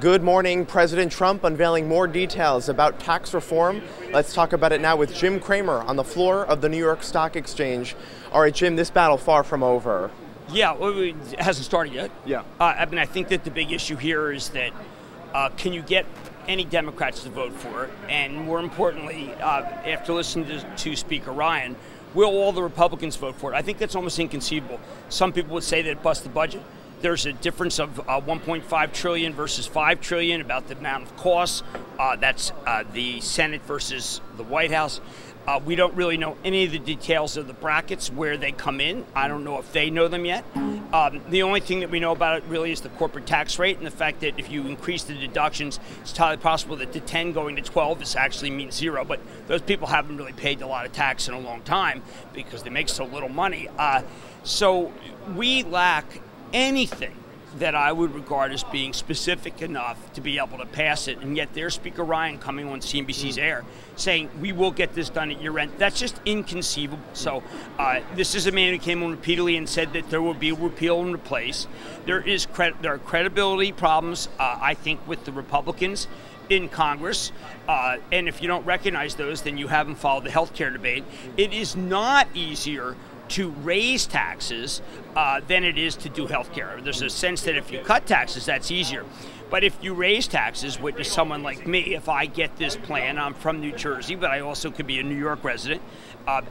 Good morning. President Trump unveiling more details about tax reform. Let's talk about it now with Jim Cramer on the floor of the New York Stock Exchange. All right, Jim, this battle far from over. Yeah, well, it hasn't started yet. Yeah. I mean, I think that the big issue here is that can you get any Democrats to vote for it? And more importantly, after listening to Speaker Ryan, will all the Republicans vote for it? I think that's almost inconceivable. Some people would say that it busts the budget. There's a difference of $1.5 trillion versus $5 trillion about the amount of costs. That's the Senate versus the White House. We don't really know any of the details of the brackets, where they come in. I don't know if they know them yet. The only thing that we know about it really is the corporate tax rate and the fact that if you increase the deductions, it's entirely possible that the 10 going to 12 is actually means zero. But those people haven't really paid a lot of tax in a long time because they make so little money. So we lack anything that I would regard as being specific enough to be able to pass it, and yet there's Speaker Ryan coming on CNBC's air saying we will get this done at year end. That's just inconceivable. So this is a man who came on repeatedly and said that there will be repeal and replace. There are credibility problems, I think, with the Republicans in Congress, and if you don't recognize those, then you haven't followed the health care debate. It is not easier to raise taxes than it is to do health care. There's a sense that if you cut taxes, that's easier. But if you raise taxes, which is someone like me, if I get this plan, I'm from New Jersey, but I also could be a New York resident,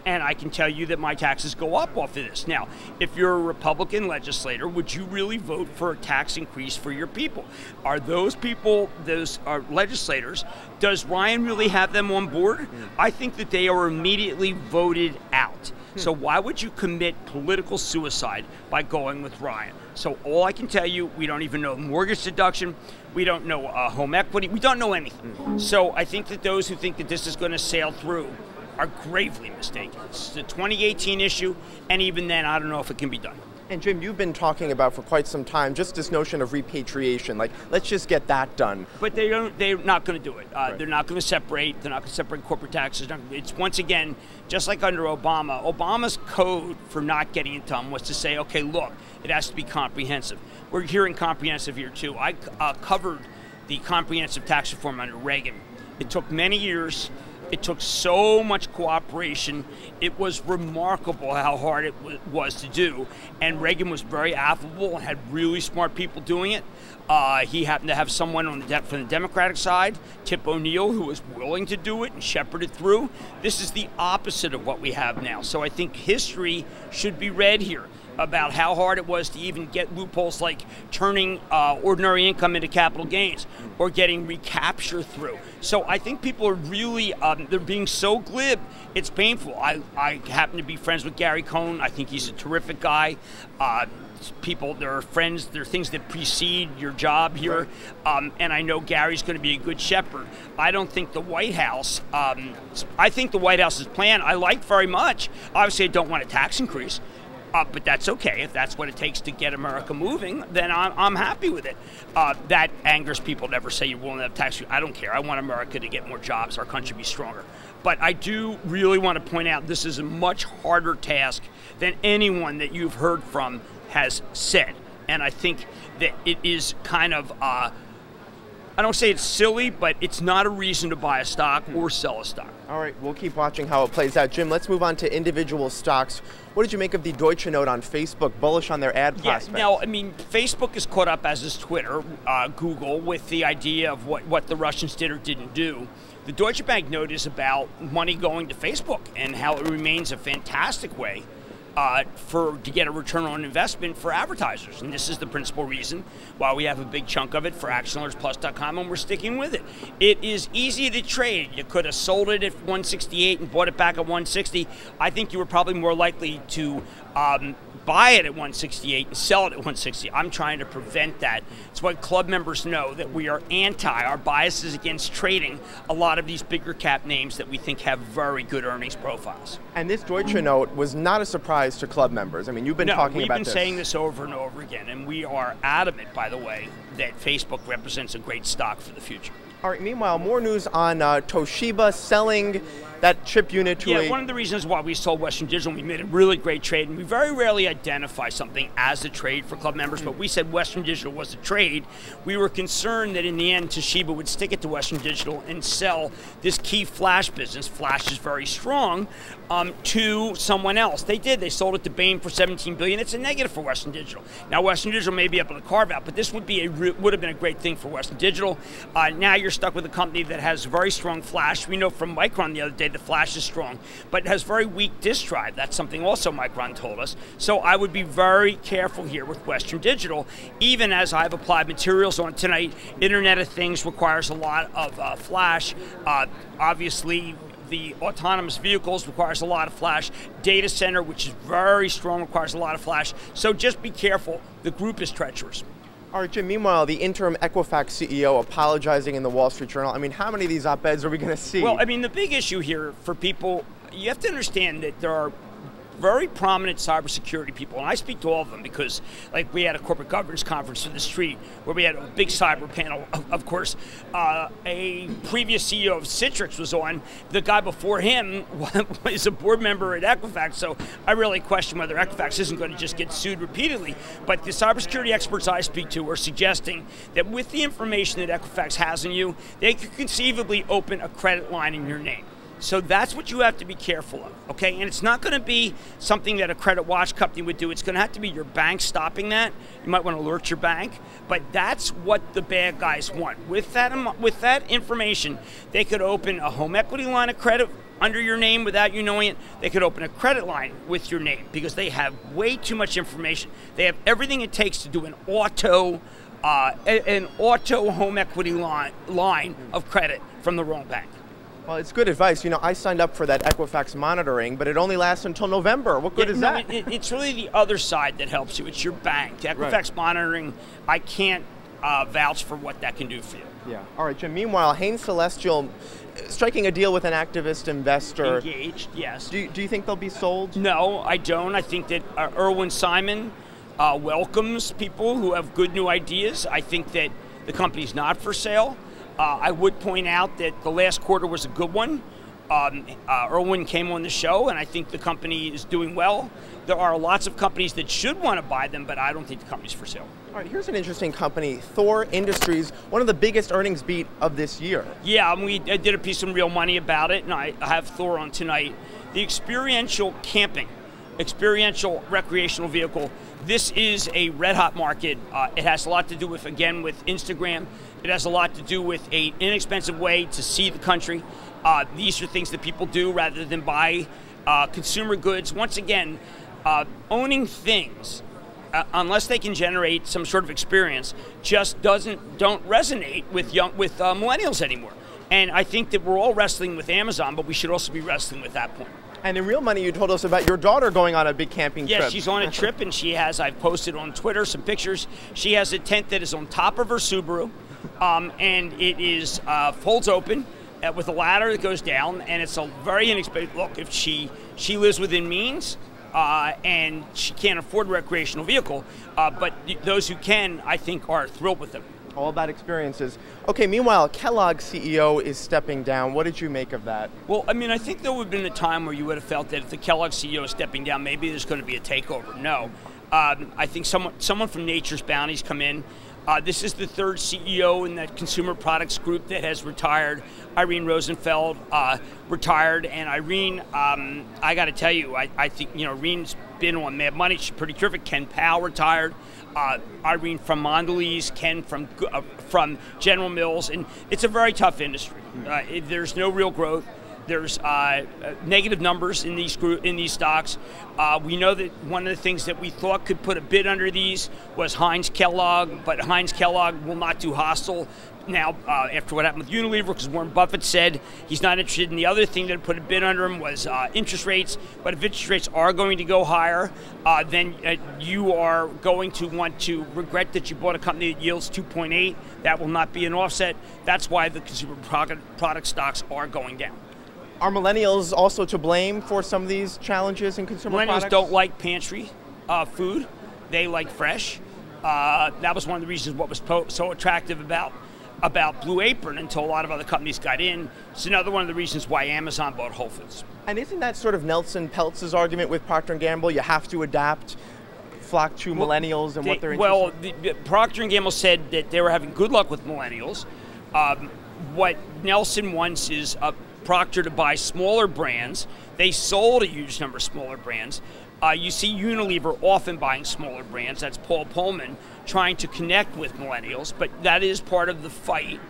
and I can tell you that my taxes go up off of this. Now, if you're a Republican legislator, would you really vote for a tax increase for your people? Are those people, those are legislators, does Ryan really have them on board? I think that they are immediately voted out. So why would you commit political suicide by going with Ryan? So all I can tell you, we don't even know mortgage deduction. We don't know home equity. We don't know anything. So I think that those who think that this is going to sail through are gravely mistaken. It's the 2018 issue, and even then, I don't know if it can be done. And Jim, you've been talking about for quite some time just this notion of repatriation. Like, let's just get that done. But they don't. They're not going to do it. Right. They're not going to separate. They're not going to separate corporate taxes. It's once again just like under Obama. Obama's code for not getting it done was to say, okay, look, it has to be comprehensive. We're hearing comprehensive here too. I covered the comprehensive tax reform under Reagan. It took many years. It took so much cooperation. It was remarkable how hard it was to do. And Reagan was very affable and had really smart people doing it. He happened to have someone on from the Democratic side, Tip O'Neill, who was willing to do it and shepherd it through. This is the opposite of what we have now. So I think history should be read here about how hard it was to even get loopholes like turning ordinary income into capital gains or getting recapture through. So I think people are really, they're being so glib, it's painful. I happen to be friends with Gary Cohn. I think he's a terrific guy. People, there are friends, there are things that precede your job here. Right. And I know Gary's going to be a good shepherd. I don't think the White House, I think the White House's plan I like very much. Obviously, I don't want a tax increase. But that's okay. If that's what it takes to get America moving, then I'm happy with it. That angers people. Never say you're willing to have tax. I don't care. I want America to get more jobs, our country be stronger. But I do really want to point out this is a much harder task than anyone that you've heard from has said. And I think that it is kind of, I don't say it's silly, but it's not a reason to buy a stock or sell a stock. All right, we'll keep watching how it plays out. Jim, let's move on to individual stocks. What did you make of the Deutsche note on Facebook, bullish on their ad prospects? Yeah, now, I mean, Facebook is caught up, as is Twitter, Google, with the idea of what the Russians did or didn't do. The Deutsche Bank note is about money going to Facebook and how it remains a fantastic way to get a return on investment for advertisers. And this is the principal reason why we have a big chunk of it for ActionAlertsPlus.com, and we're sticking with it. It is easy to trade. You could have sold it at 168 and bought it back at 160. I think you were probably more likely to buy it at 168 and sell it at 160. I'm trying to prevent that. It's what club members know, that we are anti, our bias is against trading a lot of these bigger cap names that we think have very good earnings profiles. And this Deutsche note was not a surprise to club members. I mean, you've been talking about this. We've been saying this over and over again, and we are adamant, by the way, that Facebook represents a great stock for the future. All right, meanwhile, more news on Toshiba selling that chip unit to one of the reasons why we sold Western Digital, we made a really great trade, and we very rarely identify something as a trade for club members, but we said Western Digital was a trade. We were concerned that in the end, Toshiba would stick it to Western Digital and sell this key flash business, flash is very strong, to someone else. They did, they sold it to Bain for $17 billion. It's a negative for Western Digital. Now Western Digital may be able to carve out, but this would be a would have been a great thing for Western Digital. Now you're stuck with a company that has very strong flash. We know from Micron the other day the flash is strong, but it has very weak disk drive. That's something also Micron told us. So I would be very careful here with Western Digital, even as I have Applied Materials on tonight. Internet of Things requires a lot of flash. Obviously, the autonomous vehicles requires a lot of flash. Data center, which is very strong, requires a lot of flash. So just be careful. The group is treacherous. All right, Jim, meanwhile, the interim Equifax CEO apologizing in the Wall Street Journal. I mean, how many of these op-eds are we going to see? Well, I mean, the big issue here for people, you have to understand that there are very prominent cybersecurity people, and I speak to all of them because, like, we had a corporate governance conference in the street where we had a big cyber panel, of course. A previous CEO of Citrix was on. The guy before him is a board member at Equifax, so I really question whether Equifax isn't going to just get sued repeatedly. But the cybersecurity experts I speak to are suggesting that with the information that Equifax has on you, they could conceivably open a credit line in your name. So that's what you have to be careful of, okay? And it's not gonna be something that a credit watch company would do. It's gonna have to be your bank stopping that. You might wanna alert your bank, but that's what the bad guys want. With that information, they could open a home equity line of credit under your name without you knowing it. They could open a credit line with your name because they have way too much information. They have everything it takes to do an auto home equity line of credit from the wrong bank. Well, it's good advice. You know, I signed up for that Equifax monitoring, but it only lasts until November. What good is that? It's really the other side that helps you. It's your bank. The Equifax monitoring, I can't vouch for what that can do for you. Yeah. All right, Jim. Meanwhile, Hain Celestial striking a deal with an activist investor. Engaged, yes. Do you think they'll be sold? No, I don't. I think that Irwin Simon welcomes people who have good new ideas. I think that the company's not for sale. I would point out that the last quarter was a good one. Irwin came on the show, and I think the company is doing well. There are lots of companies that should want to buy them, but I don't think the company's for sale. All right, here's an interesting company, Thor Industries, one of the biggest earnings beat of this year. Yeah, and I did a piece in Real Money about it, and I have Thor on tonight. The experiential camping, experiential recreational vehicle, this is a red-hot market. It has a lot to do with, again, with Instagram. It has a lot to do with an inexpensive way to see the country. These are things that people do rather than buy consumer goods. Once again, owning things, unless they can generate some sort of experience, just don't resonate with millennials anymore. And I think that we're all wrestling with Amazon, but we should also be wrestling with that point. And in Real Money, you told us about your daughter going on a big camping trip. Yeah, she's on a trip, and she has, I've posted on Twitter some pictures, she has a tent that is on top of her Subaru, and it is folds open with a ladder that goes down, and it's a very inexpensive, look, if she lives within means, and she can't afford a recreational vehicle, but those who can, I think, are thrilled with them. All about experiences. Okay, meanwhile, Kellogg's CEO is stepping down. What did you make of that? Well, I mean, I think there would have been a time where you would have felt that if the Kellogg CEO is stepping down, maybe there's going to be a takeover. No. I think someone from Nature's Bounty's come in. This is the third CEO in that consumer products group that has retired. Irene Rosenfeld retired, and Irene, I got to tell you, I think, you know, Irene's been on Mad Money. She's pretty terrific. Ken Powell retired. Irene from Mondelez, Ken from General Mills, and it's a very tough industry. There's no real growth. There's negative numbers in these stocks. We know that one of the things that we thought could put a bid under these was Heinz Kellogg, but Heinz Kellogg will not do hostile now after what happened with Unilever, because Warren Buffett said he's not interested in the other thing that put a bid under him was interest rates. But if interest rates are going to go higher, then you are going to want to regret that you bought a company that yields 2.8. That will not be an offset. That's why the consumer product stocks are going down. Are millennials also to blame for some of these challenges in consumer products? Millennials don't like pantry food. They like fresh. That was one of the reasons what was so attractive about about Blue Apron until a lot of other companies got in. It's another one of the reasons why Amazon bought Whole Foods. And isn't that sort of Nelson Peltz's argument with Procter & Gamble? You have to adapt, flock to millennials and what they're interested in? Well, Procter & Gamble said that they were having good luck with millennials. What Nelson wants is Procter to buy smaller brands. They sold a huge number of smaller brands. You see Unilever often buying smaller brands. That's Paul Polman trying to connect with millennials, but that is part of the fight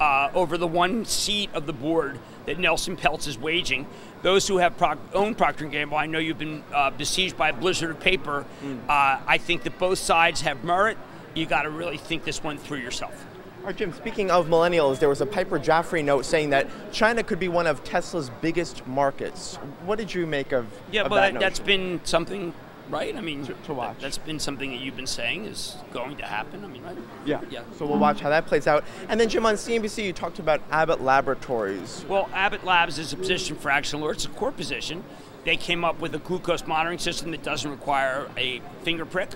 over the one seat of the board that Nelson Peltz is waging. Those who have owned Procter & Gamble, I know you've been besieged by a blizzard of paper. I think that both sides have merit. You got to really think this one through yourself. All right, Jim, speaking of millennials, there was a Piper Jaffray note saying that China could be one of Tesla's biggest markets. What did you make of, that notion? That's been something, right? I mean, to watch. That's been something that you've been saying is going to happen. I mean, right? Yeah. So we'll watch how that plays out. And then, Jim, on CNBC, you talked about Abbott Laboratories. Well, Abbott Labs is a position for Action Alerts, a core position. They came up with a glucose monitoring system that doesn't require a finger prick.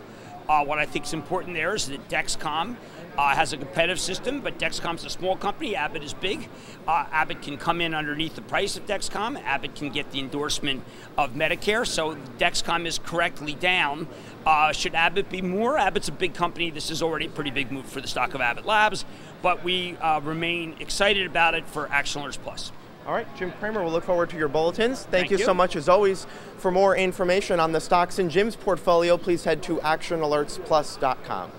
What I think is important there is that Dexcom has a competitive system, but Dexcom's a small company, Abbott is big. Abbott can come in underneath the price of Dexcom, Abbott can get the endorsement of Medicare, so Dexcom is correctly down. Should Abbott be more? Abbott's a big company, this is already a pretty big move for the stock of Abbott Labs, but we remain excited about it for Action Alerts Plus. All right, Jim Cramer, we'll look forward to your bulletins. Thank you so much, as always. For more information on the stocks in Jim's portfolio, please head to ActionAlertsPlus.com.